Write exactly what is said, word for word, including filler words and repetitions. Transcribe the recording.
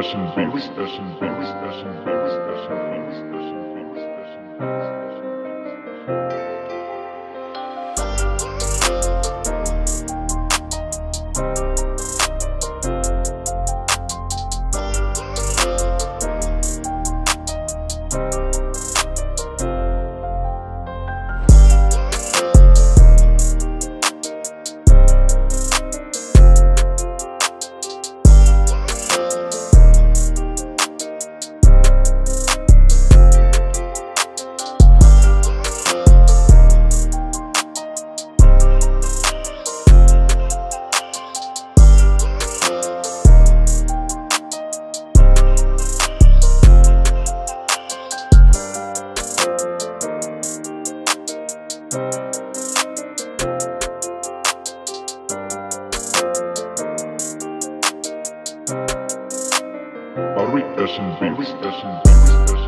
Barry S and B.